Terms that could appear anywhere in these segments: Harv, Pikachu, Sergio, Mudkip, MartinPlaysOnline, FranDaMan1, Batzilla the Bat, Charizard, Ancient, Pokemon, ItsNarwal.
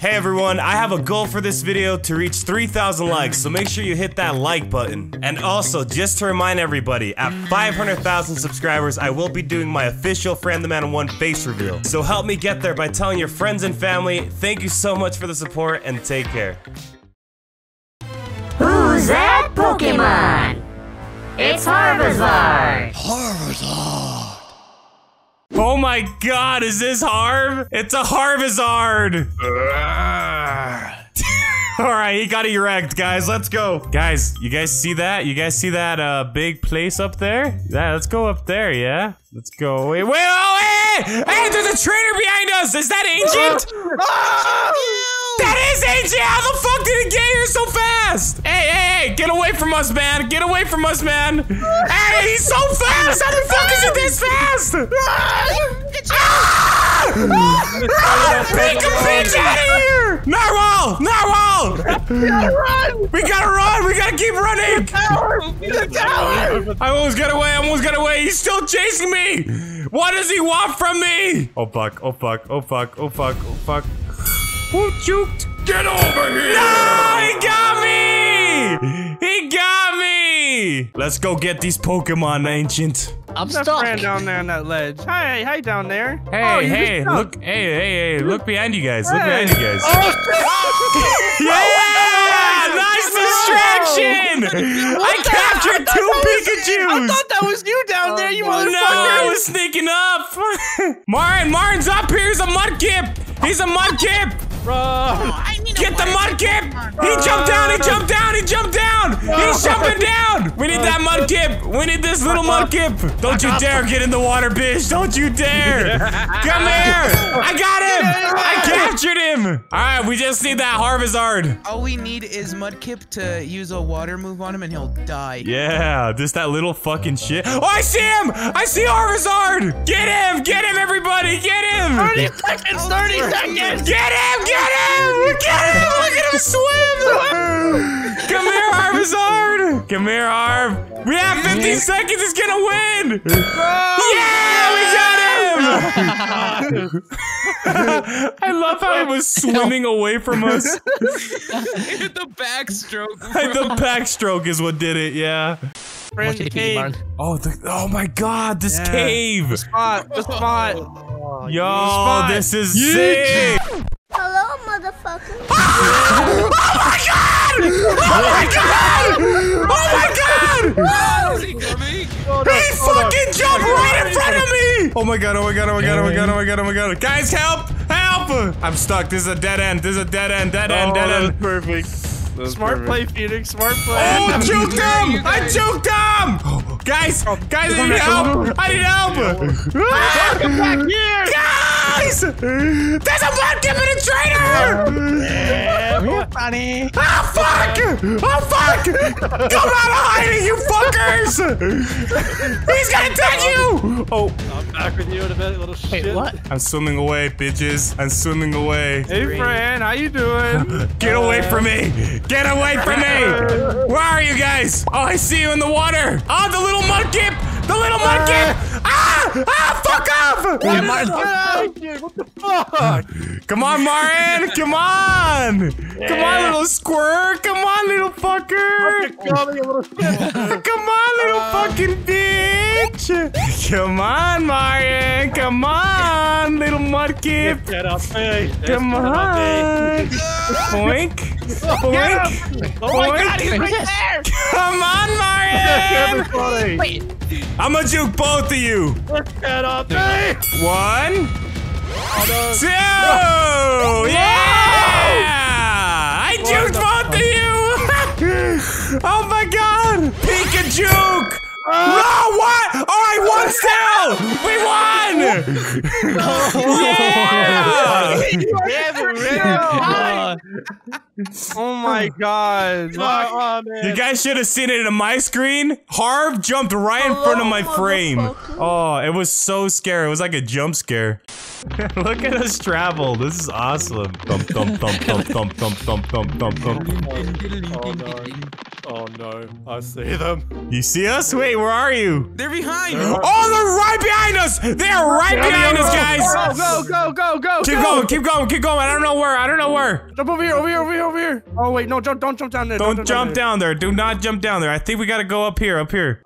Hey everyone, I have a goal for this video to reach 3,000 likes, so make sure you hit that like button. And also, just to remind everybody, at 500,000 subscribers, I will be doing my official FranDaMan1 face reveal. So help me get there by telling your friends and family. Thank you so much for the support, and take care. Who's that Pokemon? It's Charizard! Charizard! Oh my god, is this Harv? It's a Charizard! Alright, he got erect, guys. Let's go. Guys, you guys see that? You guys see that big place up there? Yeah, let's go up there, yeah? Let's go. Wait, wait, oh, hey! Hey, there's a trainer behind us! Is that Ancient? That is Ancient! How the fuck did it get here so fast? Hey, hey, hey, get away from us, man! Get away from us, man! Hey, he's so fast! How the fuck is it this fast? Make a bitch out of here! Narwhal! Narwhal! We gotta run! We gotta keep running! The tower! I almost got away! He's still chasing me! What does he want from me? Oh fuck! Oh fuck! Oh fuck! Oh fuck! Oh fuck! Who juked? Get over here! No! He got me! He got me! Let's go get these Pokemon, Ancient. I'm stuck. Friend down there on that ledge. Hey, hey, down there. Hey, oh, hey, look. Hey, hey, hey, look behind you guys. Hey. Look behind you guys. Oh, yeah! Nice distraction! I captured two Pikachus! I thought that was you down there, you motherfucker! No, I was sneaking up! Martin's up here! He's a Mudkip! He's a Mudkip! Bro. Get the Mudkip! He jumped down! He jumped down! He jumped down! He's jumping down! We need that Mudkip! We need this little Mudkip! Don't you dare get in the water, bitch! Don't you dare! Come here! I got him! I captured him! Alright, we just need that Charizard. All we need is Mudkip to use a water move on him and he'll die. Yeah, just that little fucking shit. Oh, I see him! I see Charizard! Get him! Get him, everybody! Get him! 30 seconds! 30 seconds! Get him! Get him! Get him! Look at him swim! Come here, Charizard! Come here, Harv! We have 15 seconds! He's gonna win! Yeah! We got him! I love how he was swimming away from us. The backstroke. The backstroke is what did it, yeah. Friend, the cave. Oh, oh my god, this cave! The spot! The spot! Oh, yo, this is sick! Hello, motherfucker. Oh my god! Oh my god! Oh my god! Is he coming? He fucking jumped right in front of me! Oh my god, oh my god, oh my god, oh my god, oh my god, oh my god. Guys, help! Help! I'm stuck. This is a dead end. This is a dead end, dead end, dead end. Perfect. Smart play, Phoenix. Smart play. Oh, juked him! I juked him! Guys, guys, I need help! I need help! Welcome back here! Guys! There's a Mudkip and a trainer! Yeah, funny. Oh, fuck! Oh, fuck! Come out of hiding, you fuckers! He's gonna take you! Oh. I'm back with you in a minute, little shit. Wait, what? I'm swimming away, bitches. I'm swimming away. Hey, friend. How you doing? Get away from me! Get away from me! Where are you guys? Oh, I see you in the water! Oh, the little Mudkip! The little Mudkip! Ah! Ah! Fuck off! Yeah, Martin. What the fuck? Come on, Martin! Come on! Yeah. Come on, little squirt! Come on, little fucker! Come on, little fucking bitch! Come on, Martin! Come on, little Mudkip! Come on! Boink! Boink. Oh my god, he's right there! Come on, Mario! Wait. I'm gonna juke both of you! Let's get up there! 1, 2! Yeah! I juked both of you! Oh my god! Pikachu! No, what? Alright, one still! We won! Yeah! Oh my god. Oh, man. You guys should have seen it on my screen. Harv jumped right in front of my frame. Oh, it was so scary. It was like a jump scare. Look at us travel. This is awesome. Thump, thump, thump, thump, thump, thump, thump, thump, thump, thump. Oh no, I see them. You see us? Wait, where are you? They're behind. Oh, they're right behind us. They're right behind us, guys. Go. Keep going. I don't know where. Jump over here. Oh wait, no, don't jump down there. Don't jump down there. Do not jump down there. I think we gotta go up here. Trainer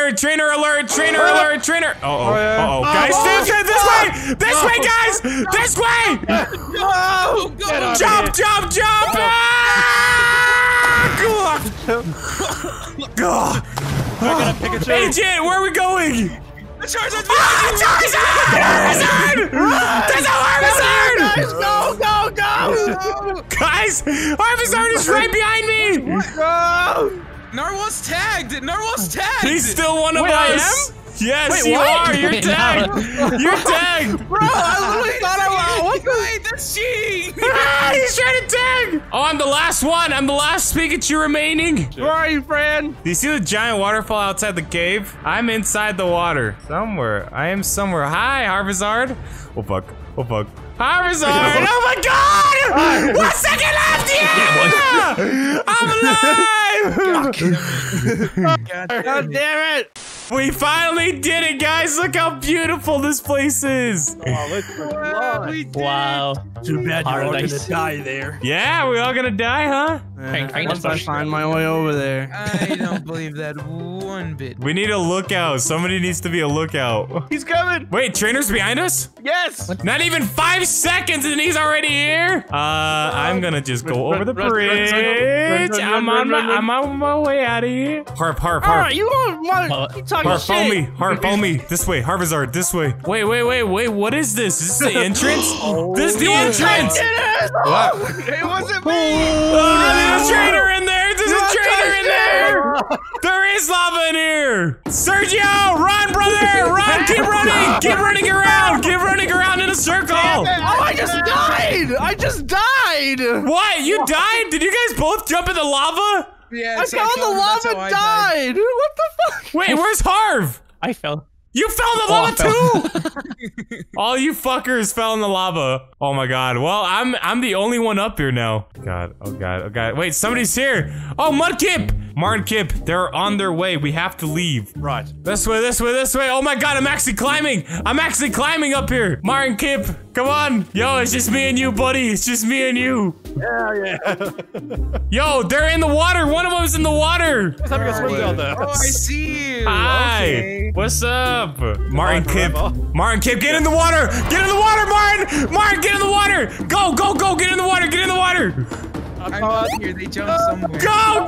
alert. Oh, guys, this way, guys. Go. Jump. I got a Pikachu. Ancient, where are we going? The Charizard! Charizard! There's a Harvard! Go! Guys, Harvard is right behind me! Go! Narwhal's tagged! He's still one of us! Yes, Wait, you are! You're tagged! You're tagged! Bro, I literally thought I was... Wait, that's cheating! He's trying to tag! Oh, I'm the last one! I'm the last Pikachu remaining! Where are you, Fran? Do you see the giant waterfall outside the cave? I'm inside the water. Somewhere. I am somewhere. Hi, Charizard! Oh, fuck. Charizard! Oh my god! 1 second left! Yeah! I'm alive! God damn it! We finally did it, guys! Look how beautiful this place is! Oh, look at that! Wow. Too bad you're all gonna die there. Yeah, we're all gonna die, huh? Once I find my way over there. I don't believe that one bit. We need a lookout. Somebody needs to be a lookout. He's coming! Wait, Trainer's behind us? Yes! Not even 5 seconds and he's already here? I'm gonna just go over the bridge. I'm on my way out of here. Harp. You don't want... Harp, follow me. This way, Charizard, this way. Wait, what is this? Is this the entrance? This is the entrance! What? It wasn't me! There's a trainer in there! There is lava in here! Sergio, run, brother! Run! Keep running around! Keep running around in a circle! Oh, I just died! What? You died? Did you guys both jump in the lava? Yeah, I fell in the lava and died! What the fuck? Wait, where's Harv? I fell. You fell in the lava too! All you fuckers fell in the lava. Oh my god. Well, I'm the only one up here now. God, oh god. Wait, somebody's here! Oh, Marnkip! They're on their way. We have to leave. Right. This way. Oh my god, I'm actually climbing up here! Marnkip, come on! Yo, it's just me and you, buddy. Yeah. Yo, they're in the water. One of them's in the water. What's up, oh, I see you. Hi. Okay. What's up? Marnkip, get in the water. Marn, get in the water. Go. Get in the water. I'm here. They jumped somewhere. Go.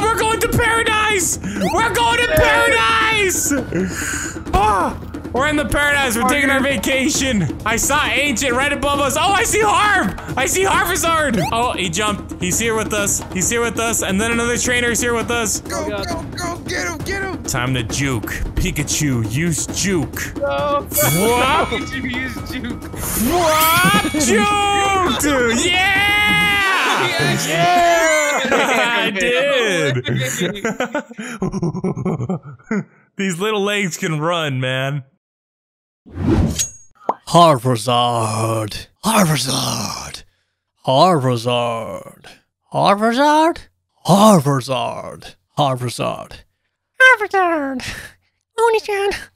We're going to paradise. Oh. We're in the paradise. We're taking our vacation. I saw Ancient right above us. Oh, I see Harv. I see Harvizard. Oh, he jumped. He's here with us. And then another trainer is here with us. Go. Get him. Time to juke. Pikachu, use juke. No. Whoop. Pikachu, use juke. Whoop. Juke. Yeah, I did. These little legs can run, man. Harvard. Oni-chan.